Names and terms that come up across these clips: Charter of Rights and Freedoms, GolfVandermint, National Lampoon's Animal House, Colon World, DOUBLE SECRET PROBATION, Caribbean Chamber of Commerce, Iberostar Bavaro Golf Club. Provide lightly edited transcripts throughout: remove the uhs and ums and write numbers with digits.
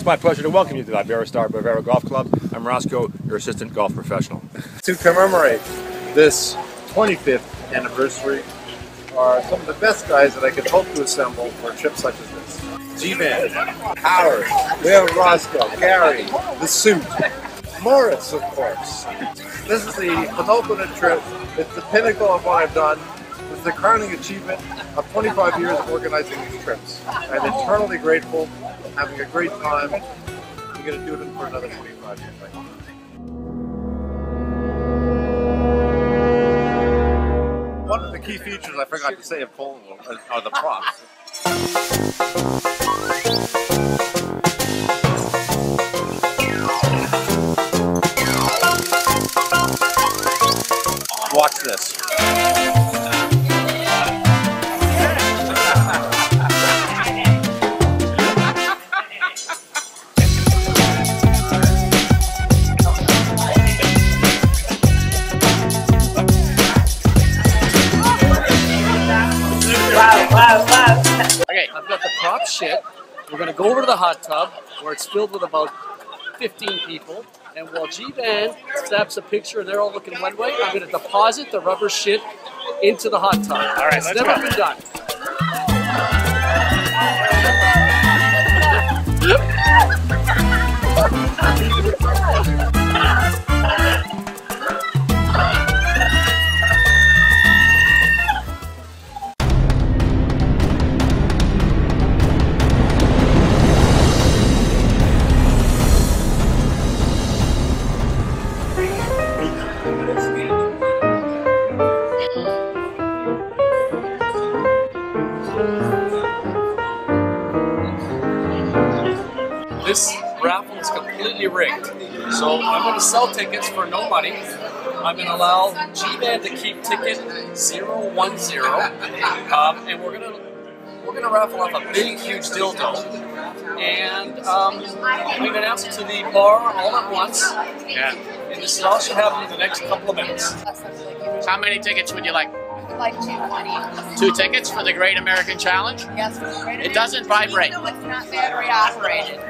It's my pleasure to welcome you to the Iberostar Bavaro Golf Club. I'm Roscoe, your assistant golf professional. To commemorate this 25th anniversary are some of the best guys that I could hope to assemble for a trip such as this. G-Man, Howard, we have Roscoe, Gary, the suit, Morris, of course. This is the penultimate trip. It's the pinnacle of what I've done. It's the crowning achievement of 25 years of organizing these trips. I'm eternally grateful, having a great time. I'm going to do it for another 25 years. One of the key features I forgot to say of Colon World are the props. Watch this. Okay, I've got the prop shit. We're gonna go over to the hot tub where it's filled with about 15 people. And while G-Van snaps a picture and they're all looking one way, I'm gonna deposit the rubber shit into the hot tub. All right, let's go. It's never been done. This raffle is completely rigged, so I'm going to sell tickets for no money. I'm going to allow G-Man to keep ticket 010, and we're going to raffle off a big, huge dildo, and we're going to announce it to the bar all at once. Yeah. And this all should happen in the next couple of minutes. How many tickets would you like? Like 220. 2 tickets for the Great American Challenge? Yes, for the Great American Challenge. It doesn't vibrate. Even though it's not battery operated.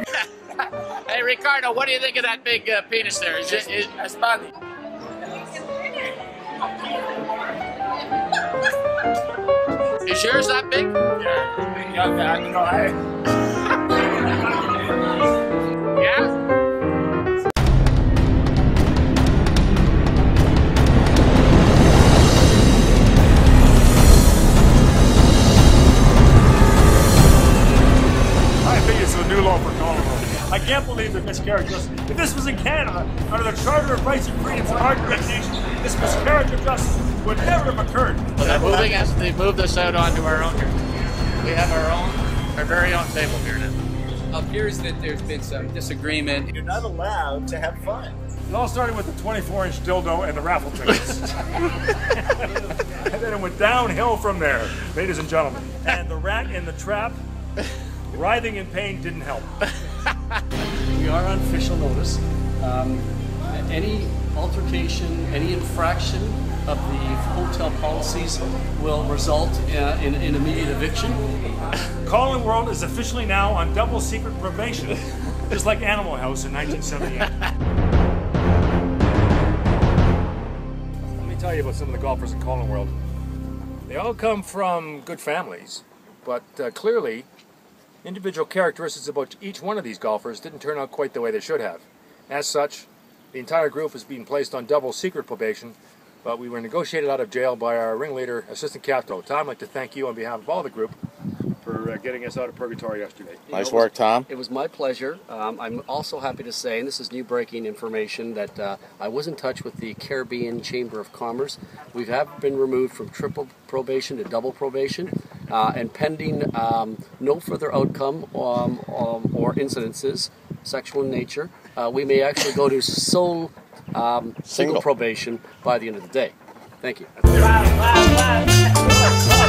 Hey, Ricardo, what do you think of that big penis there? Is it funny? Is yours that big? Yeah, yeah? I can't believe that miscarriage of justice. If this was in Canada, under the Charter of Rights and Freedoms and our great nation, this miscarriage of justice would never have occurred. Well, they're moving us, they moved us out onto our own here. We have our very own table here now. It appears that there's been some disagreement. You're not allowed to have fun. It all started with the 24-inch dildo and the raffle tickets. And then it went downhill from there, ladies and gentlemen. And the rat in the trap, writhing in pain, didn't help. We are on official notice. Any altercation, any infraction of the hotel policies will result in immediate eviction. Colon World is officially now on double secret probation, just like Animal House in 1978. Let me tell you about some of the golfers in Colon World. They all come from good families, but clearly, individual characteristics about each one of these golfers didn't turn out quite the way they should have. As such, the entire group is being placed on double secret probation, but we were negotiated out of jail by our ringleader, Assistant Captain. Tom, I'd like to thank you on behalf of all the group for getting us out of purgatory yesterday. Nice work, Tom. It was my pleasure. I'm also happy to say, and this is new breaking information, that I was in touch with the Caribbean Chamber of Commerce. We have been removed from triple probation to double probation. And pending no further outcome or incidences, sexual in nature, we may actually go to sole single probation by the end of the day. Thank you.